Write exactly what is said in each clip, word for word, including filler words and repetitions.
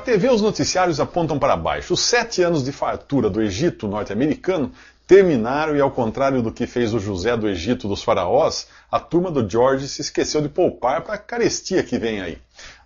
Na T V, os noticiários apontam para baixo. Os sete anos de fartura do Egito norte-americano terminaram e, ao contrário do que fez o José do Egito dos faraós, a turma do George se esqueceu de poupar para a carestia que vem aí.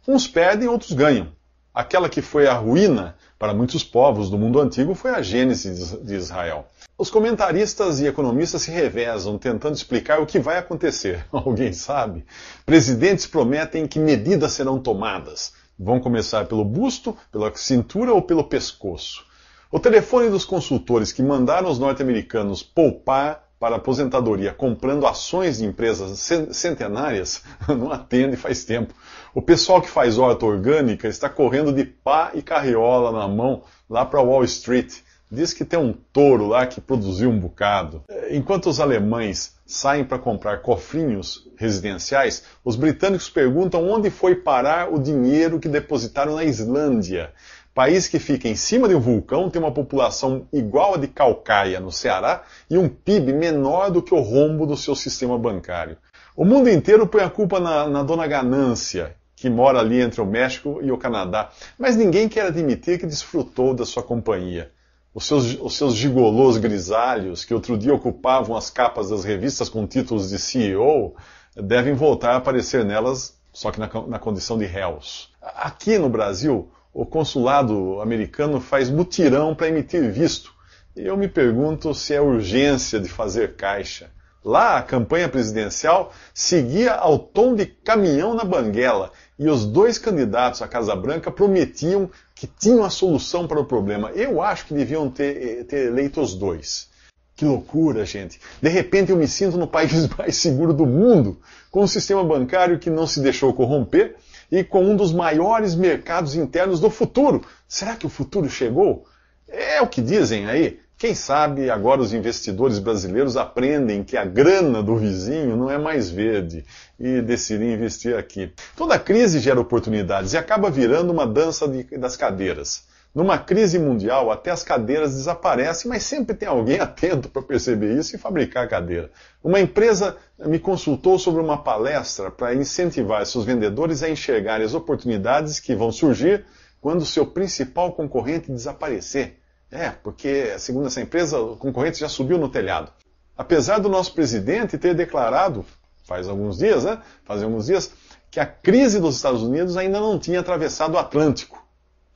Uns perdem, outros ganham. Aquela que foi a ruína para muitos povos do mundo antigo foi a gênese de Israel. Os comentaristas e economistas se revezam tentando explicar o que vai acontecer. Alguém sabe? Presidentes prometem que medidas serão tomadas. Vão começar pelo busto, pela cintura ou pelo pescoço. O telefone dos consultores que mandaram os norte-americanos poupar para a aposentadoria comprando ações de empresas centenárias, não atende faz tempo. O pessoal que faz horta orgânica está correndo de pá e carriola na mão lá para Wall Street. Diz que tem um touro lá que produziu um bocado. Enquanto os alemães saem para comprar cofrinhos residenciais, os britânicos perguntam onde foi parar o dinheiro que depositaram na Islândia. País que fica em cima de um vulcão, tem uma população igual a de Calcaia, no Ceará, e um P I B menor do que o rombo do seu sistema bancário. O mundo inteiro põe a culpa na, na dona Ganância, que mora ali entre o México e o Canadá, mas ninguém quer admitir que desfrutou da sua companhia. Os seus, os seus gigolôs grisalhos, que outro dia ocupavam as capas das revistas com títulos de C E O, devem voltar a aparecer nelas, só que na, na condição de réus. Aqui no Brasil, o consulado americano faz mutirão para emitir visto. E eu me pergunto se é urgência de fazer caixa. Lá, a campanha presidencial seguia ao tom de caminhão na banguela e os dois candidatos à Casa Branca prometiam que tinham a solução para o problema. Eu acho que deviam ter, ter eleito os dois. Que loucura, gente. De repente eu me sinto no país mais seguro do mundo, com um sistema bancário que não se deixou corromper e com um dos maiores mercados internos do futuro. Será que o futuro chegou? É o que dizem aí. Quem sabe agora os investidores brasileiros aprendem que a grana do vizinho não é mais verde e decidem investir aqui. Toda crise gera oportunidades e acaba virando uma dança de, das cadeiras. Numa crise mundial, até as cadeiras desaparecem, mas sempre tem alguém atento para perceber isso e fabricar a cadeira. Uma empresa me consultou sobre uma palestra para incentivar seus vendedores a enxergarem as oportunidades que vão surgir quando seu principal concorrente desaparecer. É, porque, segundo essa empresa, o concorrente já subiu no telhado. Apesar do nosso presidente ter declarado, faz alguns dias, né? Faz alguns dias, que a crise dos Estados Unidos ainda não tinha atravessado o Atlântico.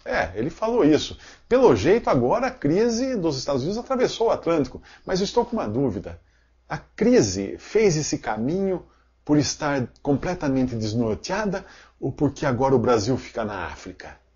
É, ele falou isso. Pelo jeito, agora a crise dos Estados Unidos atravessou o Atlântico. Mas eu estou com uma dúvida. A crise fez esse caminho por estar completamente desnorteada ou porque agora o Brasil fica na África?